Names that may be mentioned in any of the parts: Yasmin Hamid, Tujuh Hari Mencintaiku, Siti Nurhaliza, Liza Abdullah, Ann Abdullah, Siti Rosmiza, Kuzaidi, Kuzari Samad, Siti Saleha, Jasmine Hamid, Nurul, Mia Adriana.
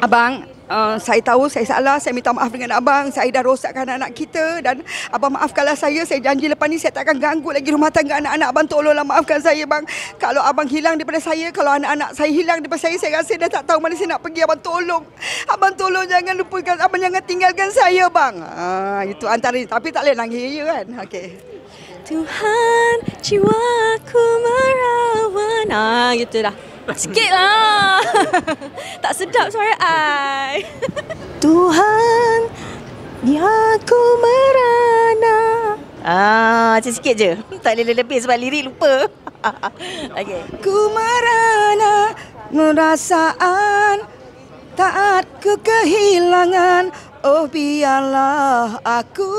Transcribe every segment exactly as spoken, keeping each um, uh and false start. Abang, uh, saya tahu saya salah, saya minta maaf dengan abang. Saya dah rosakkan anak-anak kita dan abang maafkanlah saya. Saya janji lepas ni saya tak akan ganggu lagi rumah tangga anak-anak abang. Tolonglah maafkan saya bang. Kalau abang hilang daripada saya, kalau anak-anak saya hilang daripada saya, saya rasa dah tak tahu mana saya nak pergi. Abang tolong. Abang tolong jangan lupakan, abang jangan tinggalkan saya bang. Ah, itu antara, tapi tak boleh nangis kan. Okey. Tuhan, jiwaku merawan. Ah, gitu dah. Sikit lah. Tak sedap suara I. Tuhan, jiwaku merana. Ah, macam sikit je. Tak boleh lebih sebab lirik lupa. Okey. Ku merana merasaan taatku kehilangan. Oh biarlah aku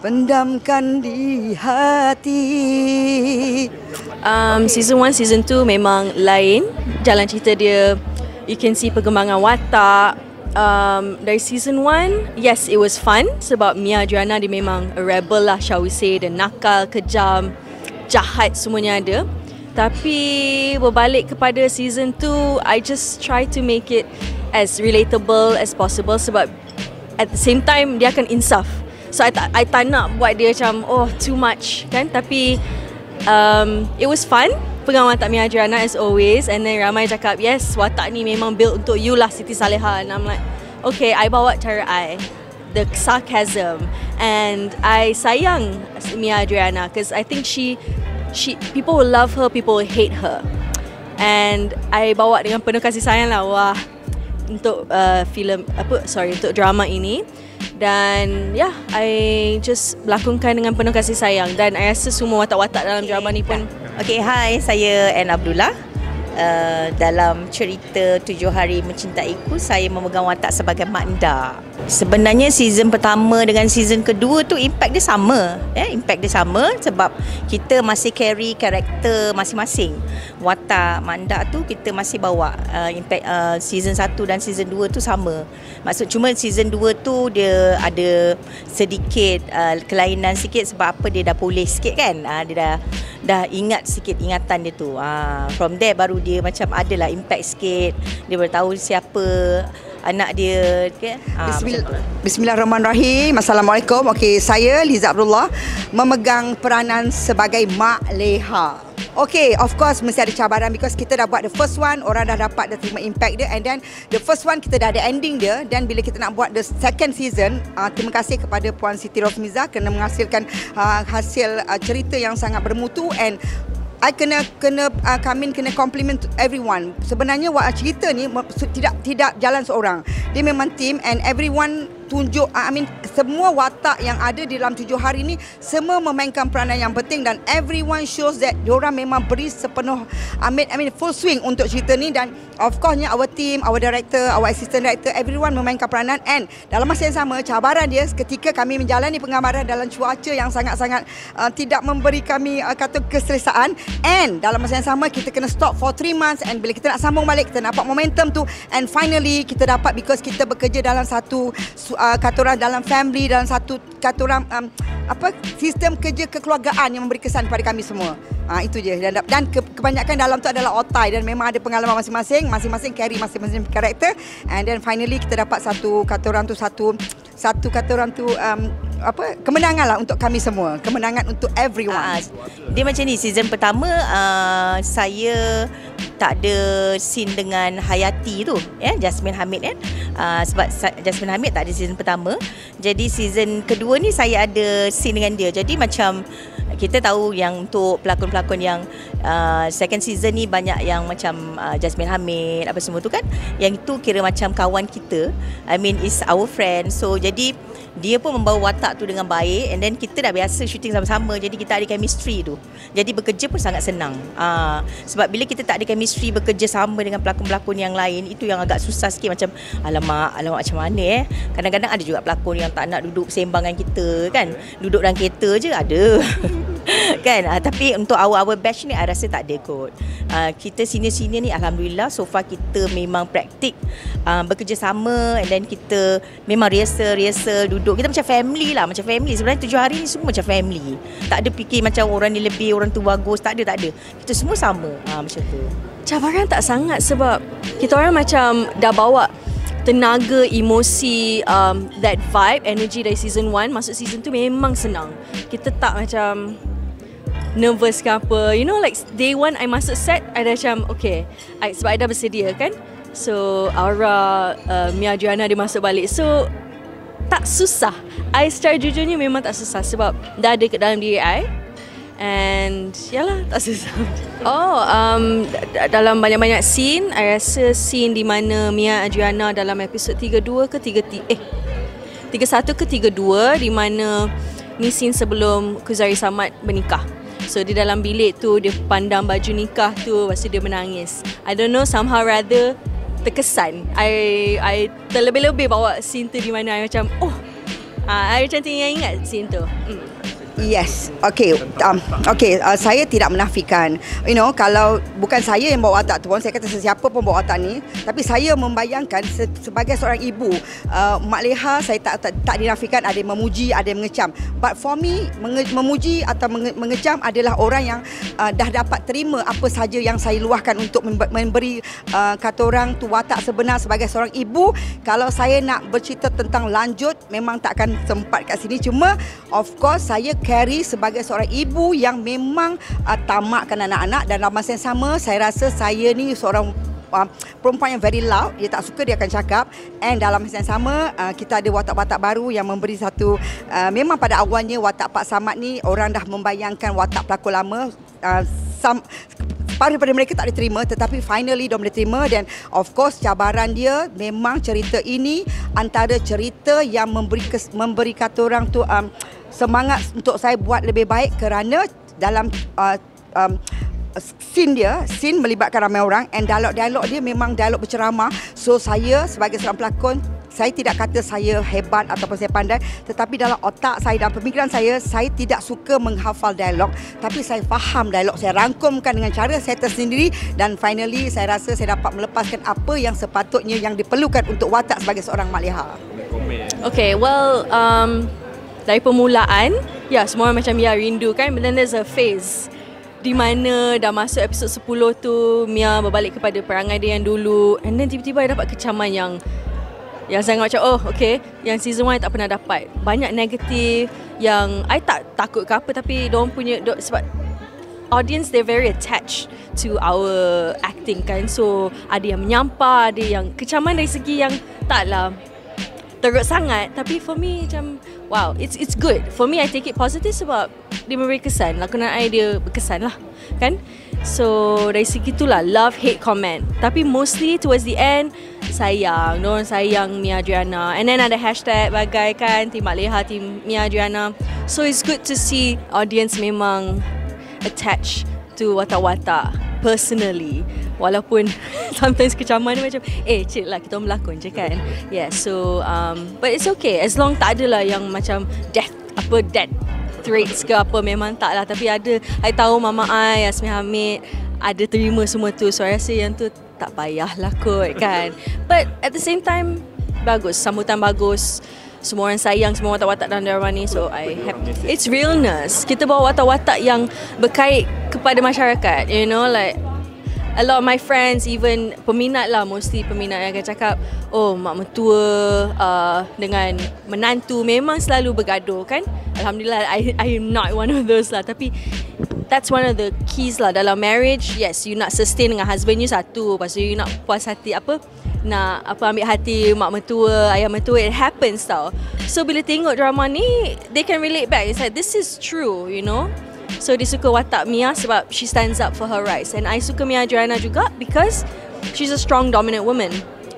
pendamkan di hati. um, Season one, season two memang lain. Jalan cerita dia, you can see perkembangan watak. um, Dari season one, yes, it was fun. Sebab Mia Adriana dia memang a rebel lah, shall we say. Dia nakal, kejam, jahat, semuanya ada. Tapi berbalik kepada season two, I just try to make it as relatable as possible. Sebab at the same time dia akan insaf. So I tak, I tak nak buat dia macam oh too much kan. Tapi um, it was fun. Pegang watak Mia Adriana as always. And then ramai cakap yes, watak ni memang built untuk you lah Siti Saleha. And I'm like okay, I bawa cara I, the sarcasm. And I sayang Mia Adriana because I think she, she people will love her, people will hate her. And I bawa dengan penuh kasih sayang lah. Wah, untuk uh, filem apa sorry untuk drama ini. Dan ya, yeah, I just lakonkan dengan penuh kasih sayang. Dan I rasa semua watak-watak dalam okay, drama ni pun okay. Hi, saya Ann Abdullah. uh, Dalam cerita Tujuh Hari Mencintaiku, saya memegang watak sebagai Mak Nda. Sebenarnya season pertama dengan season kedua tu impact dia sama. eh, Impact dia sama sebab kita masih carry karakter masing-masing. Watak Mak Nda tu kita masih bawa. uh, impact uh, season satu dan season dua tu sama. Maksud cuma season dua tu dia ada sedikit uh, kelainan sikit sebab apa dia dah pulih sikit kan. uh, Dia dah dah ingat sikit ingatan dia tu. uh, From there baru dia macam adalah impact sikit. Dia beritahu siapa anak dia. Okay. Ha, Bismillah, Bismillahirrahmanirrahim. Assalamualaikum. Okey, saya Liza Abdullah memegang peranan sebagai Mak Leha. Okey, of course mesti ada cabaran because kita dah buat the first one, orang dah dapat dah terima impact dia, and then the first one kita dah ada ending dia, dan bila kita nak buat the second season, uh, terima kasih kepada Puan Siti Rosmiza kerana menghasilkan uh, hasil uh, cerita yang sangat bermutu. And I kena kena uh, kami kena compliment to everyone. Sebenarnya wak cerita ni tidak tidak jalan seorang. Dia memang team and everyone tunjuk uh, I mean semua watak yang ada di dalam tujuh hari ni semua memainkan peranan yang penting, dan everyone shows that diorang memang beri sepenuh I mean, I mean full swing untuk cerita ni. Dan of course our team, our director, our assistant director, everyone memainkan peranan. And dalam masa yang sama cabaran dia ketika kami menjalani penggambaran dalam cuaca yang sangat-sangat uh, tidak memberi kami uh, kata keselesaan. And dalam masa yang sama kita kena stop for three months, and bila kita nak sambung balik kita dapat momentum tu. And finally kita dapat because kita bekerja dalam satu uh, kata orang dalam family, dalam satu kata orang um, apa sistem kerja kekeluargaan yang memberi kesan kepada kami semua. Ha, itu je. Dan, dan ke, kebanyakan dalam tu adalah otai dan memang ada pengalaman masing-masing, masing-masing carry masing-masing karakter. And then finally kita dapat satu kata orang tu satu satu kata orang tu um, apa kemenangan lah untuk kami semua, kemenangan untuk everyone. Aa, dia macam ni season pertama uh, saya tak ada scene dengan Hayati tu ya, yeah? Jasmine Hamid kan. Uh, sebab Jasmine Hamid tak ada season pertama, jadi season kedua ni saya ada scene dengan dia. Jadi macam kita tahu yang untuk pelakon-pelakon yang uh, second season ni banyak yang macam uh, Jasmine Hamid apa semua tu kan. Yang itu kira macam kawan kita, I mean is our friend. So jadi dia pun membawa watak tu dengan baik. And then kita dah biasa syuting sama-sama, jadi kita ada chemistry tu. Jadi bekerja pun sangat senang. uh, Sebab bila kita tak ada chemistry bekerja sama dengan pelakon-pelakon yang lain, itu yang agak susah sikit. Macam alamak, alamak macam mana eh. Kadang-kadang ada juga pelakon yang tak nak duduk sembang dengan kita kan, duduk dalam kereta je ada. Kan uh, tapi untuk awal-awal batch ni I rasa tak ada kot. uh, Kita senior-senior ni alhamdulillah so far kita memang praktik uh, bekerjasama. And then kita memang rehearsal-rehearsal, duduk kita macam family lah, macam family. Sebenarnya tujuh hari ni semua macam family. Tak ada fikir macam orang ni lebih, orang tu bagus. Tak ada, tak ada. Kita semua sama. uh, Macam tu. cabaran tak sangat sebab kita orang macam dah bawa tenaga, emosi, um, that vibe, energy dari season one. Masuk season two memang senang. Kita tak macam nervous ke apa. You know, like day one I masuk set, I dah macam okay, I, sebab I dah bersedia kan. So Aura, uh, Mia Adriana dia masuk balik. So tak susah. I secara jujurnya memang tak susah sebab dah ada kat dalam diri I. And yalah, tak susah. Oh, um, dalam banyak-banyak scene, I rasa scene di mana Mia Adriana dalam episod tiga puluh dua ke tiga puluh tiga eh tiga puluh satu ke tiga puluh dua di mana ni scene sebelum Kuzari Samad bernikah. So di dalam bilik tu dia pandang baju nikah tu, lepas tu dia menangis. I don't know, somehow rather terkesan. I I terlebih-lebih bawa scene tu di mana I macam oh, ah, I macam tinggal ingat scene tu. Mm. Yes, okay, um, okay. Uh, saya tidak menafikan, you know, kalau bukan saya yang bawa watak tu pun, saya kata sesiapa pun bawa watak ni. Tapi saya membayangkan se sebagai seorang ibu, uh, mak leha, saya tak, tak tak dinafikan ada yang memuji, ada yang mengecam. But for me, menge memuji atau menge mengecam adalah orang yang uh, dah dapat terima apa saja yang saya luahkan untuk memberi uh, kata orang tu watak sebenar sebagai seorang ibu. Kalau saya nak bercerita tentang lanjut, memang tak akan sempat kat sini. Cuma, of course, saya Carrie sebagai seorang ibu yang memang uh, tamakkan anak-anak, dan dalam masa yang sama saya rasa saya ni seorang uh, perempuan yang very loud. Dia tak suka, dia akan cakap. And dalam masa yang sama uh, kita ada watak-watak baru yang memberi satu uh, memang pada awalnya watak Pak Samad ni orang dah membayangkan watak pelakon lama, uh, some, separuh daripada mereka tak diterima, tetapi finally dia boleh terima. Dan of course cabaran dia memang cerita ini antara cerita yang memberi, memberi kata orang tu um, semangat untuk saya buat lebih baik, kerana dalam uh, um, scene dia, scene melibatkan ramai orang, and dialog-dialog dia memang dialog berceramah. So saya sebagai seorang pelakon, saya tidak kata saya hebat ataupun saya pandai, tetapi dalam otak saya, dalam pemikiran saya, saya tidak suka menghafal dialog, tapi saya faham dialog, saya rangkumkan dengan cara saya tersendiri. Dan finally saya rasa saya dapat melepaskan apa yang sepatutnya yang diperlukan untuk watak sebagai seorang mak leha. Okay, well, um, dari permulaan, ya, semua orang macam Mia rindu kan. But then there's a phase di mana dah masuk episod sepuluh tu, Mia berbalik kepada perangai dia yang dulu. And then tiba-tiba dia dapat kecaman yang Yang sangat macam oh okay, yang season one tak pernah dapat. Banyak negatif yang I tak takut ke apa, tapi diorang punya diorang, sebab audience they very attached to our acting kan. So ada yang menyampah, ada yang kecaman dari segi yang taklah teruk sangat, tapi for me macam wow, it's it's good. For me I take it positive sebab dia memberi kesan, lakonan I dia berkesan lah kan. So dari segi tu lah, love hate comment, tapi mostly towards the end sayang, diorang sayang Mia Adriana. And then ada hashtag bagai kan, Team Mak Leha, Team Mia Adriana. So it's good to see audience memang attached to watak-watak personally, walaupun sometimes kecaman dia macam eh cik lah, kita berlakon je kan. Yeah, so um, but it's okay as long tak adalah yang macam death apa death threats ke apa, memang tak lah. Tapi ada, I tahu mama I Yasmin Hamid ada terima semua tu, so I rasa yang tu tak payah lah kot kan. But at the same time bagus, sambutan bagus, semua orang sayang semua watak-watak dalam drama ni. So I happy. It's realness. Kita bawa watak-watak yang berkait kepada masyarakat. You know, like a lot of my friends, even peminat lah, mostly peminat yang akan cakap oh mak mertua uh, dengan menantu memang selalu bergaduh kan. Alhamdulillah I, I am not one of those lah. Tapi that's one of the keys lah dalam marriage. Yes, you nak sustain dengan husband you satu, lepas tu you nak puas hati apa, nak apa ambil hati mak mertua, ayah mertua. It happens tau. So bila tengok drama ni, they can relate back. It's like this is true, you know. So dia suka watak Mia sebab she stands up for her rights. And I suka Mia Adriana juga because she's a strong dominant woman.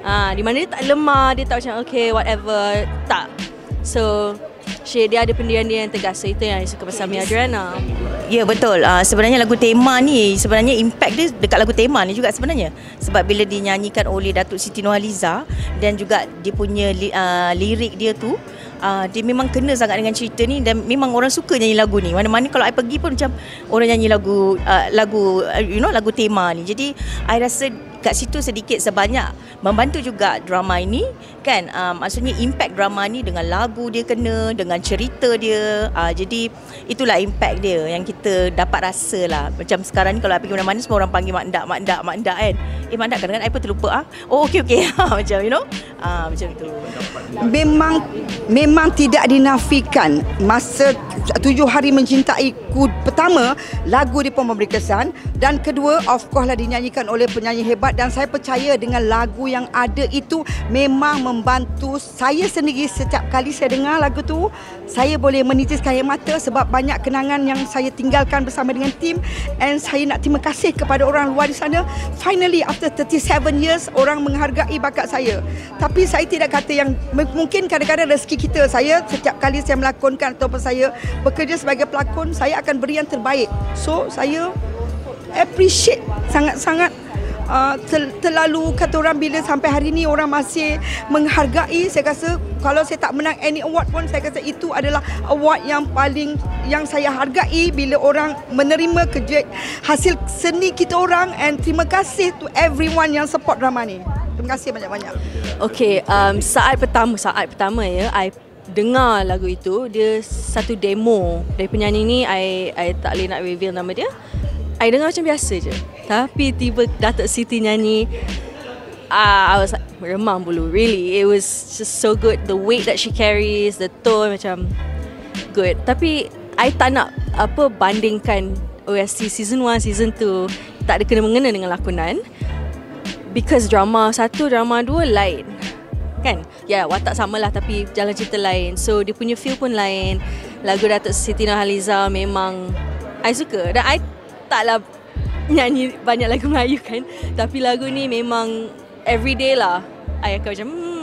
Ah, di mana dia tak lemah, dia tak macam okay whatever, tak. So she, dia ada pendirian dia yang tegas. So itu yang I suka pasal Mia Adriana. Ya yeah, betul. Uh, sebenarnya lagu tema ni, sebenarnya impact dia dekat lagu tema ni juga sebenarnya. Sebab bila dinyanyikan oleh Datuk Siti Nurhaliza, dan juga dia punya uh, lirik dia tu, uh, dia memang kena sangat dengan cerita ni. Dan memang orang suka nyanyi lagu ni. Mana-mana kalau I pergi pun macam orang nyanyi lagu uh, lagu uh, you know, lagu tema ni. Jadi I rasa kat situ sedikit sebanyak membantu juga drama ini kan, um, maksudnya impact drama ni dengan lagu dia kena, dengan cerita dia, uh, jadi itulah impact dia yang kita dapat rasa lah. Macam sekarang ni kalau pergi mana-mana semua orang panggil mak ndak, mak ndak, mak ndak kan. Eh mak ndak, kadang-kadang I pun terlupa ah. Oh okey okey macam you know, uh, macam tu. Memang memang tidak dinafikan masa Tujuh Hari Mencintaiku pertama, lagu dia pun memberi kesan, dan kedua of course lah dinyanyikan oleh penyanyi hebat, dan saya percaya dengan lagu yang ada itu memang membantu saya sendiri. Setiap kali saya dengar lagu tu saya boleh menitiskan air mata sebab banyak kenangan yang saya tinggalkan bersama dengan tim, and saya nak terima kasih kepada orang luar di sana. Finally after thirty-seven years orang menghargai bakat saya. Tapi saya tidak kata yang mungkin kadang-kadang rezeki kita. Saya setiap kali saya melakonkan ataupun saya bekerja sebagai pelakon, saya akan beri yang terbaik. So saya appreciate sangat-sangat, uh, ter, terlalu kata orang bila sampai hari ini orang masih menghargai. Saya rasa kalau saya tak menang any award pun, saya rasa itu adalah award yang paling yang saya hargai bila orang menerima kerja hasil seni kita orang. And terima kasih to everyone yang support drama ni. Terima kasih banyak-banyak. Okey, um, saat pertama saat pertama ya I dengar lagu itu, dia satu demo dari penyanyi ni, I, I tak boleh nak reveal nama dia. I dengar macam biasa je, tapi tiba Datuk Siti nyanyi, uh, I was like, remang bulu, really. It was just so good, the weight that she carries, the tone macam good. Tapi I tak nak apa bandingkan O S T season one, season two, tak ada kena-mengena dengan lakonan, because drama satu, drama dua lain kan. Ya, yeah, watak samalah tapi jalan cerita lain. So dia punya feel pun lain. Lagu Datuk Siti Nurhaliza memang I suka. Dan I taklah nyanyi banyak lagu Melayu kan, tapi lagu ni memang everyday lah I akan macam hmm.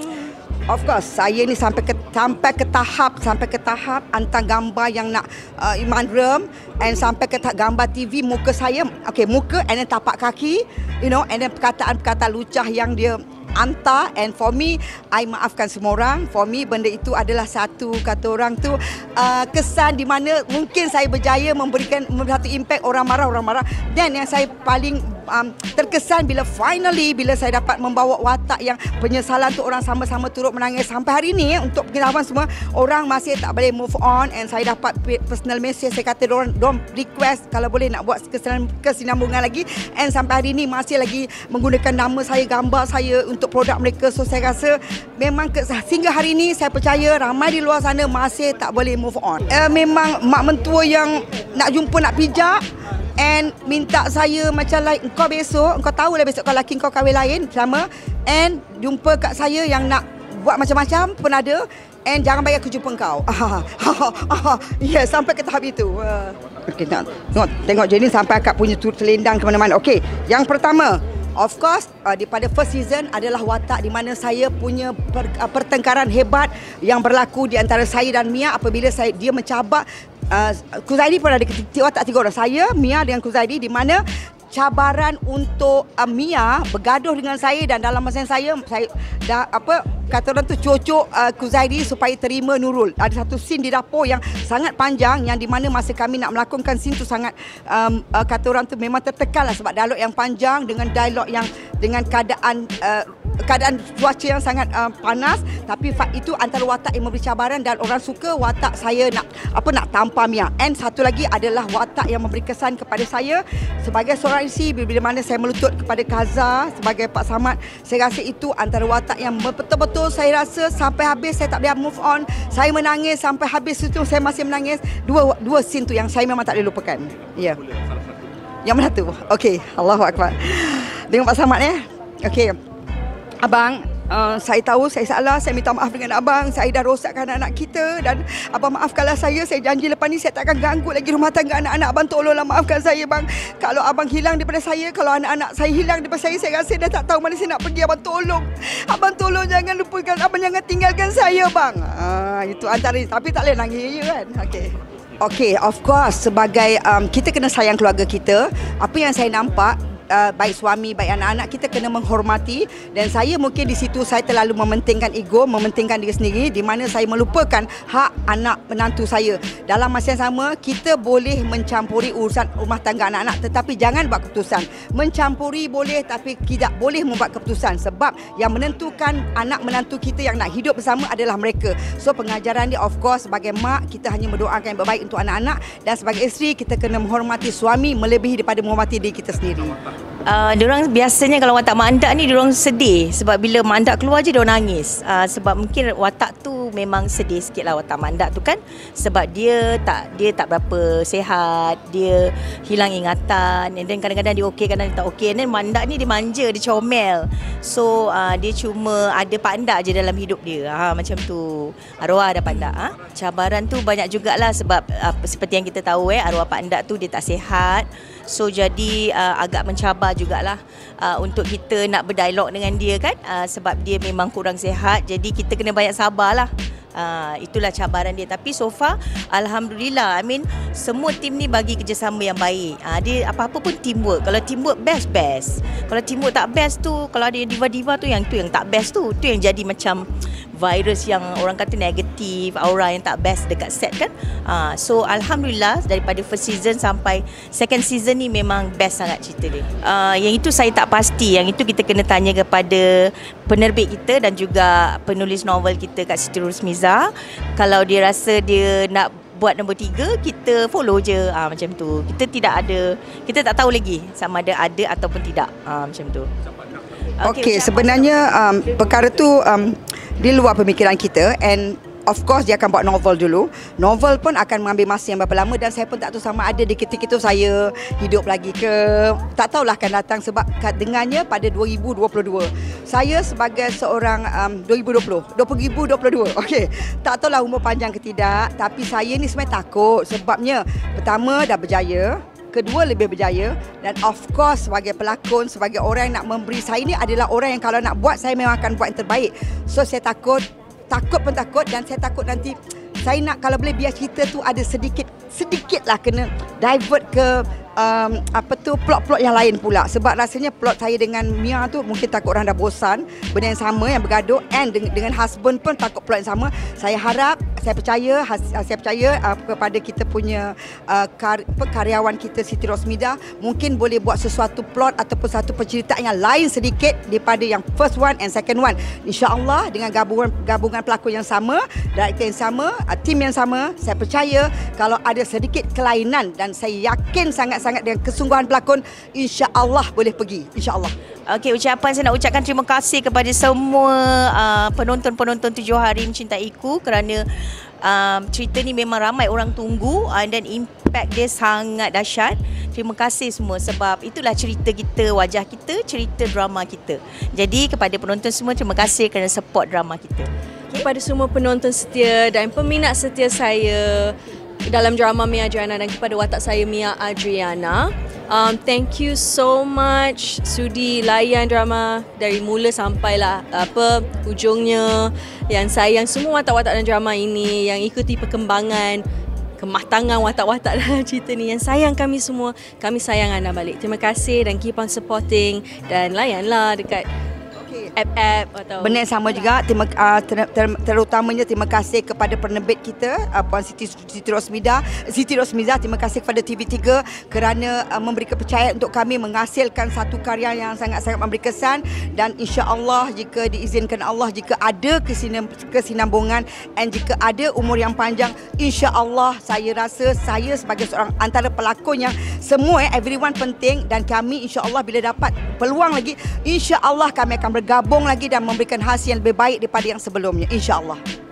Of course, saya ni sampai ke sampai ke tahap sampai ke tahap hantar gambar yang nak uh, Iman Rem, and sampai ke tahap gambar T V muka saya, okay, muka and then tapak kaki, you know, and then perkataan-perkataan lucah yang dia hantar. And for me, I maafkan semua orang. For me, benda itu adalah satu kata orang tu uh, kesan di mana mungkin saya berjaya memberikan satu impact. Orang marah, orang marah. Dan yang saya paling um, terkesan bila finally bila saya dapat membawa watak yang penyesalan tu, orang sama-sama turut menangis sampai hari ini. Untuk pengetahuan semua, orang masih tak boleh move on, and saya dapat personal message. Saya kata dorang, dorang request kalau boleh nak buat kesinambungan lagi, and sampai hari ini masih lagi menggunakan nama saya, gambar saya untuk produk mereka. So saya rasa memang ke, sehingga hari ini saya percaya ramai di luar sana masih tak boleh move on. Uh, memang mak mentua yang nak jumpa nak pijak, and minta saya macam like, engkau besok, engkau tahulah besok kau laki kau kahwin lain sama, and jumpa kat saya yang nak buat macam-macam pun ada, and jangan bayar aku jumpa engkau. Ah, ah, ah, yeah, sampai ke tahap itu. Uh. Okay, tengok, tengok, tengok je ni sampai akak punya terlendang ke mana-mana. Okey, yang pertama, of course, uh, daripada first season adalah watak di mana saya punya per, uh, pertengkaran hebat yang berlaku di antara saya dan Mia apabila saya dia mencabar. Uh, Kuzaidi pun ada watak tiga orang, saya, Mia dengan Kuzaidi, di mana cabaran untuk uh, Mia bergaduh dengan saya, dan dalam masa yang saya, saya dah apa kata orang tu cocok uh, Kuzaidi supaya terima Nurul. Ada satu scene di dapur yang sangat panjang yang di mana masa kami nak melakonkan scene tu sangat um, uh, kata orang tu memang tertekan lah, sebab dialog yang panjang dengan dialog yang dengan keadaan uh, keadaan cuaca yang sangat uh, panas. Tapi itu antara watak yang memberi cabaran, dan orang suka watak saya nak apa nak tampar Mia. And satu lagi adalah watak yang memberi kesan kepada saya sebagai seorang bila mana saya melutut kepada Kaza sebagai Pak Samad. Saya rasa itu antara watak yang betul-betul saya rasa sampai habis saya tak boleh move on. Saya menangis sampai habis itu, saya masih menangis. Dua dua scene tu yang saya memang tak boleh lupakan. Ya. Yeah. Yang mana tu? Okey, Allahu Akbar. Dengan Pak Samad ya. Okey. Abang, Uh, saya tahu saya salah, saya minta maaf dengan abang. Saya dah rosakkan anak-anak kita, dan abang maafkanlah saya. Saya janji lepas ni saya tak akan ganggu lagi rumah tangga anak-anak abang. Tolonglah maafkan saya bang. Kalau abang hilang daripada saya, kalau anak-anak saya hilang daripada saya, saya rasa dah tak tahu mana saya nak pergi. Abang tolong, abang tolong jangan lupakan, abang jangan tinggalkan saya bang. uh, Itu antara, tapi tak boleh nangis kan. Okey. Okey, of course, sebagai um, kita kena sayang keluarga kita. Apa yang saya nampak uh, baik suami, baik anak-anak, kita kena menghormati. Dan saya mungkin di situ saya terlalu mementingkan ego, mementingkan diri sendiri, di mana saya melupakan hak anak menantu saya. Dalam masa yang sama, kita boleh mencampuri urusan rumah tangga anak-anak, tetapi jangan buat keputusan. Mencampuri boleh, tapi tidak boleh membuat keputusan, sebab yang menentukan anak menantu kita yang nak hidup bersama adalah mereka. So pengajaran dia, of course, sebagai mak kita hanya mendoakan yang baik untuk anak-anak, dan sebagai isteri kita kena menghormati suami melebihi daripada menghormati diri kita sendiri. Uh, diorang biasanya kalau watak mak andap ni diorang sedih, sebab bila mak andap keluar je diorang nangis. Uh, sebab mungkin watak tu memang sedih sikit lah, watak mak andap tu kan, sebab dia tak dia tak berapa sihat, dia hilang ingatan, and then kadang-kadang dia okey, kadang-kadang dia tak okey, and then mak andap ni dia manja, dia comel. So uh, dia cuma ada pak andap je dalam hidup dia. Ha, macam tu. Arwah ada pak andap. Ha? Cabaran tu banyak jugalah, sebab uh, seperti yang kita tahu eh arwah pak andap tu dia tak sihat. So jadi uh, agak mencabar jugalah uh, untuk kita nak berdialog dengan dia kan, uh, sebab dia memang kurang sihat. Jadi kita kena banyak sabarlah. Uh, itulah cabaran dia. Tapi so far alhamdulillah, I mean semua tim ni bagi kerjasama yang baik. Uh, dia apa-apa pun teamwork. Kalau teamwork best best. Kalau teamwork tak best tu, kalau ada diva-diva tu yang tu yang tak best tu, tu yang jadi macam virus yang orang kata negatif, aura yang tak best dekat set kan. Uh, so alhamdulillah daripada first season sampai second season ni memang best sangat cerita dia. Uh, yang itu saya tak pasti. Yang itu kita kena tanya kepada penerbit kita dan juga penulis novel kita Kak Siti Rosmiza. Kalau dia rasa dia nak buat nombor tiga, kita follow je, ha, macam tu. Kita tidak ada, kita tak tahu lagi sama ada ada ataupun tidak, ha, macam tu. Okey, okay, sebenarnya um, perkara tu um, di luar pemikiran kita, and of course dia akan buat novel dulu. Novel pun akan mengambil masa yang berapa lama, dan saya pun tak tahu sama ada di ketika itu saya hidup lagi ke. Tak tahulah akan datang, sebab dengannya pada dua ribu dua puluh dua. Saya sebagai seorang um, dua ribu dua puluh. dua ribu dua puluh dua. Okey. Tak tahulah umur panjang ke tidak, tapi saya ni sebenarnya takut sebabnya pertama dah berjaya, kedua lebih berjaya, dan of course sebagai pelakon, sebagai orang yang nak memberi, saya ni adalah orang yang kalau nak buat saya memang akan buat yang terbaik. So saya takut Takut pun takut, dan saya takut nanti saya nak kalau boleh biar cerita tu ada sedikit sedikit lah kena divert ke um, apa tu plot-plot yang lain pula, sebab rasanya plot saya dengan Mia tu mungkin takut orang dah bosan benda yang sama yang bergaduh, and dengan, dengan husband pun takut plot yang sama. Saya harap, saya percaya has, saya percaya uh, kepada kita punya uh, kar, karyawan kita Siti Rosmiza, mungkin boleh buat sesuatu plot ataupun satu penceritaan yang lain sedikit daripada yang first one and second one. InsyaAllah dengan gabungan gabungan pelakon yang sama, director yang sama, uh, team yang sama, saya percaya kalau ada sedikit kelainan, dan saya yakin sangat-sangat dengan kesungguhan pelakon, insya-Allah boleh pergi, insya-Allah. Okey, ucapan saya nak ucapkan terima kasih kepada semua uh, penonton-penonton Tujuh Hari Mencintaiku, kerana um, cerita ni memang ramai orang tunggu, uh, dan impact dia sangat dahsyat. Terima kasih semua, sebab itulah cerita kita, wajah kita, cerita drama kita. Jadi kepada penonton semua, terima kasih kerana support drama kita. Okay. Kepada semua penonton setia dan peminat setia saya dalam drama Mia Adriana, dan kepada watak saya Mia Adriana, um, thank you so much sudi layan drama dari mula sampailah apa hujungnya, yang sayang semua watak-watak dalam drama ini, yang ikuti perkembangan kematangan watak-watak dalam cerita ni, yang sayang kami semua, kami sayang anda balik. Terima kasih dan keep on supporting, dan layanlah dekat app-app atau benda yang sama juga. Terima, uh, ter, ter, terutamanya terima kasih kepada penerbit kita uh, Puan Siti, Siti Rosmiza Siti Rosmiza. Terima kasih kepada T V tiga kerana uh, memberi kepercayaan untuk kami menghasilkan satu karya yang sangat-sangat memberi kesan, dan insya-Allah jika diizinkan Allah, jika ada kesinambungan, dan jika ada umur yang panjang, insya-Allah saya rasa saya sebagai seorang antara pelakon yang semua eh, everyone penting, dan kami insya-Allah bila dapat peluang lagi, insya-Allah kami akan bergabung lagi dan memberikan hasil yang lebih baik daripada yang sebelumnya, insya-Allah.